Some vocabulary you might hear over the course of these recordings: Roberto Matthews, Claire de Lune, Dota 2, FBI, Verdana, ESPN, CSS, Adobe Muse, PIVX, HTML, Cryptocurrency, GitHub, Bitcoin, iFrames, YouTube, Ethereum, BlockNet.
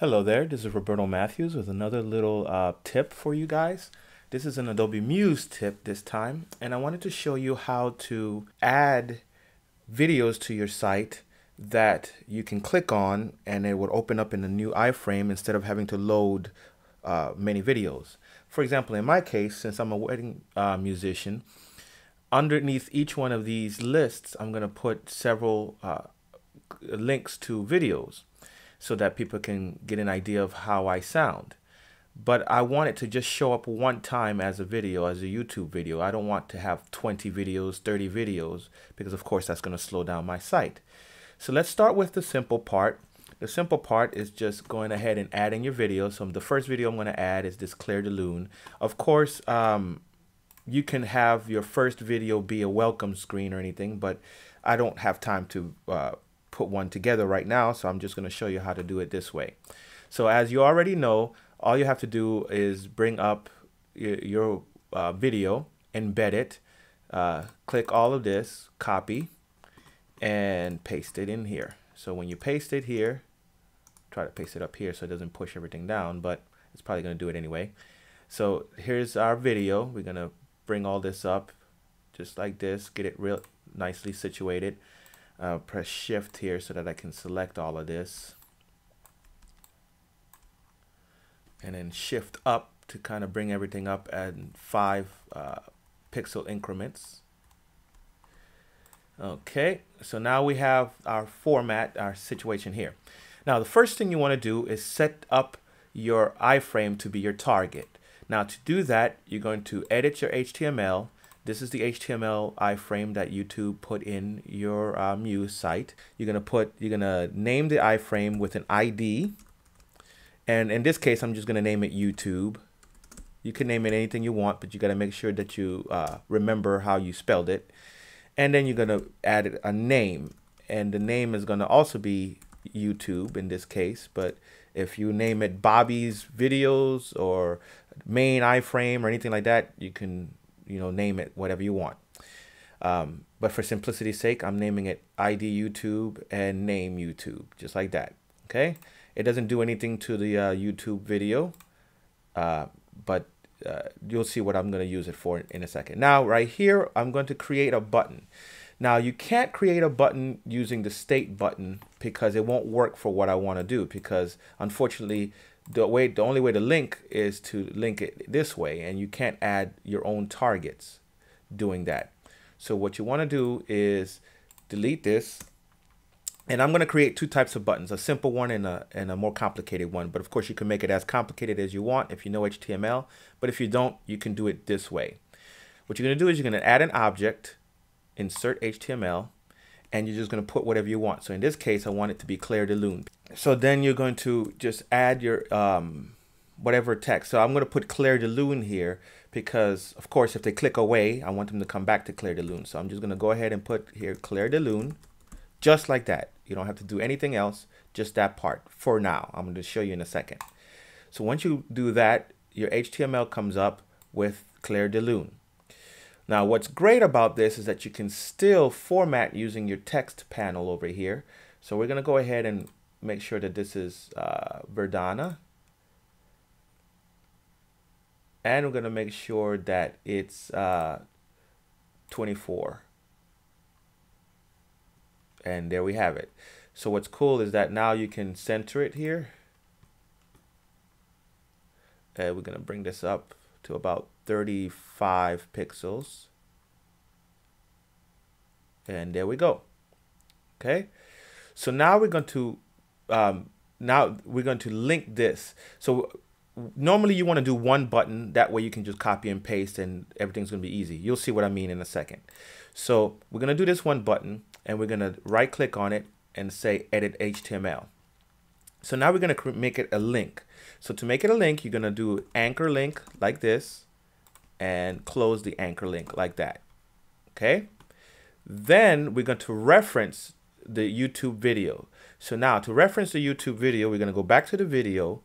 Hello there, this is Roberto Matthews with another little tip for you guys. This is an Adobe Muse tip this time, and I wanted to show you how to add videos to your site that you can click on and it would open up in a new iframe instead of having to load many videos. For example, in my case, since I'm a wedding musician, underneath each one of these lists, I'm going to put several links to videos, so that people can get an idea of how I sound. But I want it to just show up one time as a video, as a YouTube video. I don't want to have 20 videos, 30 videos, because of course that's going to slow down my site. So let's start with the simple part. The simple part is just going ahead and adding your video. So the first video I'm going to add is this Claire de Lune. Of course, you can have your first video be a welcome screen or anything, but I don't have time to put one together right now, so I'm just going to show you how to do it this way. So as you already know, all you have to do is bring up your video, embed it, click all of this, copy, and paste it in here. So when you paste it here, try to paste it up here so it doesn't push everything down, but it's probably going to do it anyway. So here's our video. We're going to bring all this up just like this, get it real nicely situated. Press shift here so that I can select all of this, and then shift up to kind of bring everything up at 5 pixel increments. Okay, so now we have our format, our situation here. Now the first thing you want to do is set up your iframe to be your target. Now to do that, you're going to edit your HTML. This is the HTML iframe that YouTube put in your Muse site. You're gonna name the iframe with an ID, and in this case, I'm just gonna name it YouTube. You can name it anything you want, but you gotta make sure that you remember how you spelled it. And then you're gonna add a name, and the name is gonna also be YouTube in this case. But if you name it Bobby's Videos or Main iframe or anything like that, you can, you know, name it whatever you want. But for simplicity's sake, I'm naming it ID YouTube and name YouTube, just like that. Okay, it doesn't do anything to the YouTube video, but you'll see what I'm going to use it for in a second. Now right here, I'm going to create a button. Now you can't create a button using the state button because it won't work for what I want to do, because unfortunately the only way to link is to link it this way, and you can't add your own targets doing that. So what you want to do is delete this, and I'm going to create two types of buttons, a simple one and a more complicated one. But of course you can make it as complicated as you want if you know HTML, but if you don't, you can do it this way. What you're going to do is you're going to add an object, insert HTML, and you're just going to put whatever you want. So in this case, I want it to be Claire de Lune. So then you're going to just add your whatever text. So I'm going to put Claire de Lune here because, of course, if they click away, I want them to come back to Claire de Lune. So I'm just going to go ahead and put here Claire de Lune, just like that. You don't have to do anything else, just that part for now. I'm going to show you in a second. So once you do that, your HTML comes up with Claire de Lune. Now what's great about this is that you can still format using your text panel over here. So we're going to go ahead and make sure that this is Verdana. And we're going to make sure that it's 24. And there we have it. So what's cool is that now you can center it here. We're going to bring this up to about 35 pixels. And there we go. Okay. So now we're going to link this. So normally you want to do one button, that way you can just copy and paste and everything's going to be easy. You'll see what I mean in a second. So we're going to do this one button, and we're going to right click on it and say edit HTML. So now we're going to make it a link. So to make it a link, you're going to do anchor link like this, and close the anchor link like that. Okay, then we're going to reference the YouTube video. So now to reference the YouTube video, we're going to go back to the video,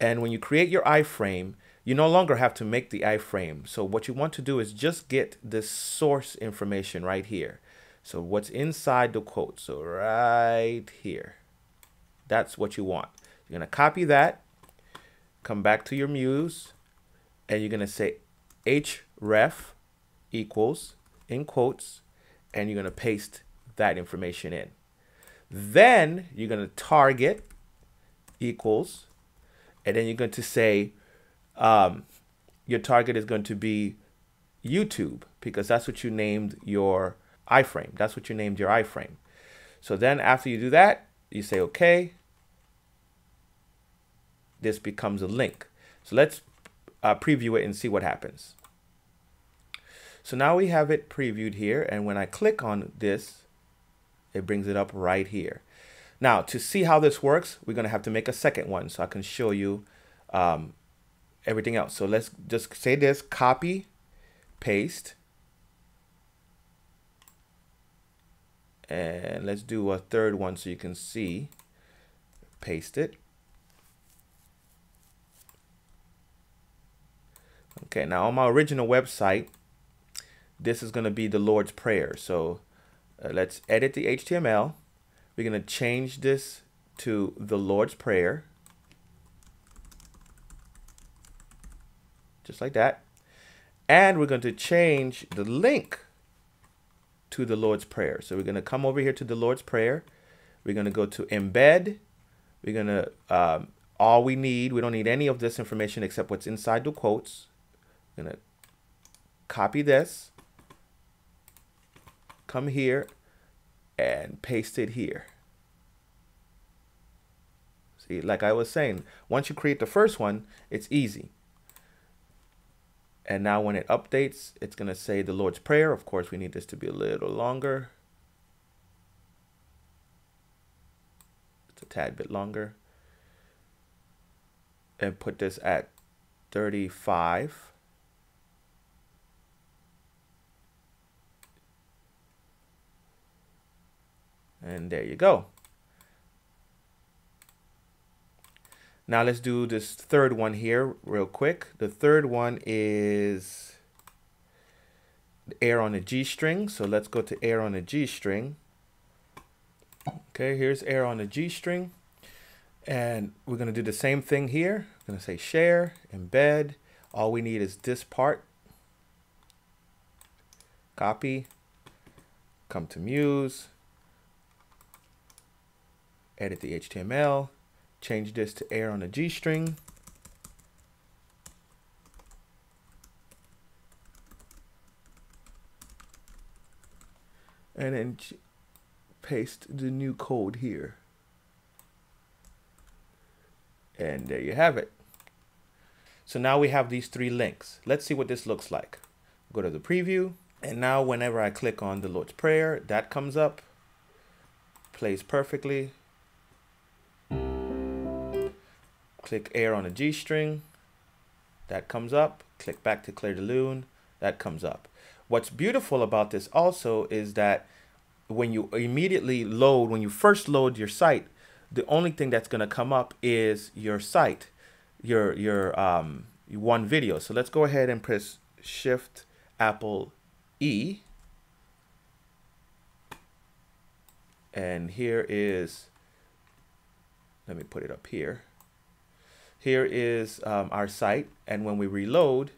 and when you create your iframe, you no longer have to make the iframe. So what you want to do is just get this source information right here. So what's inside the quote, so right here, that's what you want. You're going to copy that, come back to your Muse, and you're going to say href equals, in quotes, and you're going to paste that information in. Then you're going to target equals, and then you're going to say your target is going to be YouTube, because that's what you named your iframe. That's what you named your iframe. So then after you do that, you say, okay, this becomes a link. So let's preview it and see what happens. So now we have it previewed here. And when I click on this, it brings it up right here. Now, to see how this works, we're going to have to make a second one so I can show you everything else. So let's just say this, copy, paste. And let's do a third one so you can see. Paste it. Okay, now on my original website, this is going to be the Lord's Prayer. So let's edit the HTML. We're going to change this to the Lord's Prayer. Just like that. And we're going to change the link to the Lord's Prayer. So we're going to come over here to the Lord's Prayer. We're going to go to embed. We're going to, all we need, we don't need any of this information except what's inside the quotes. I'm going to copy this, come here, and paste it here. See, like I was saying, once you create the first one, it's easy. And now when it updates, it's going to say the Lord's Prayer. Of course, we need this to be a little longer. It's a tad bit longer. And put this at 35. And there you go. Now let's do this third one here real quick. The third one is air on the G string. So let's go to air on the G string. Okay, here's air on the G string. And we're going to do the same thing here. I'm going to say share, embed. All we need is this part. Copy. Come to Muse. Edit the HTML. Change this to air on the G string. And then paste the new code here. And there you have it. So now we have these three links. Let's see what this looks like. Go to the preview. And now whenever I click on the Lord's Prayer, that comes up. Plays perfectly. Click air on a G string, that comes up. Click back to Claire de Lune, that comes up. What's beautiful about this also is that when you immediately load, when you first load your site, the only thing that's going to come up is your site, your one video. So let's go ahead and press Shift Apple E. And here is, let me put it up here. Here is our site, and when we reload,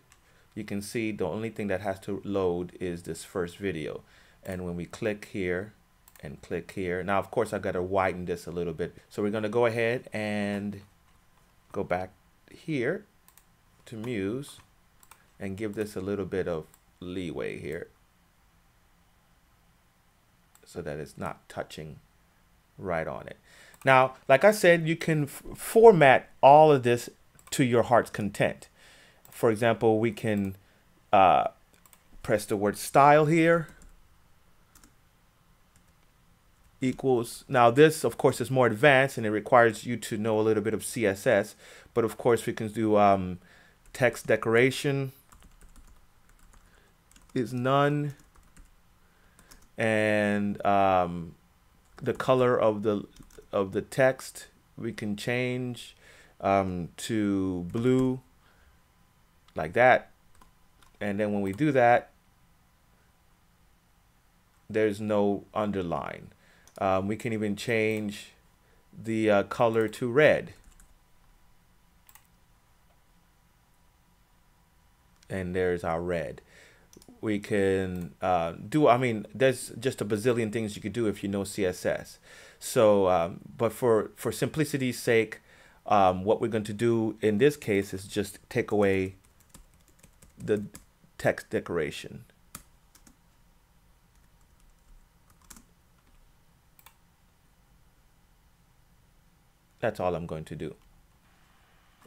you can see the only thing that has to load is this first video. And when we click here and click here, now of course I've got to widen this a little bit. So we're going to go ahead and go back here to Muse and give this a little bit of leeway here so that it's not touching right on it. Now, like I said, you can format all of this to your heart's content. For example, we can press the word style here, equals. Now this, of course, is more advanced and it requires you to know a little bit of CSS, but of course we can do text decoration is none, and the color of the text we can change to blue, like that. And then when we do that, there's no underline. We can even change the color to red and there's our red. We can there's just a bazillion things you could do if you know CSS. So, but for simplicity's sake, what we're going to do in this case is just take away the text decoration. That's all I'm going to do.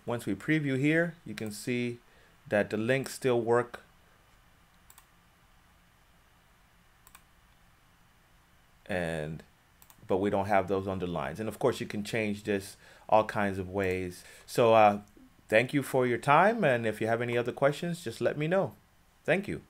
Once we preview here, you can see that the links still work. But we don't have those underlines. And of course you can change this all kinds of ways. So thank you for your time. And if you have any other questions, just let me know. Thank you.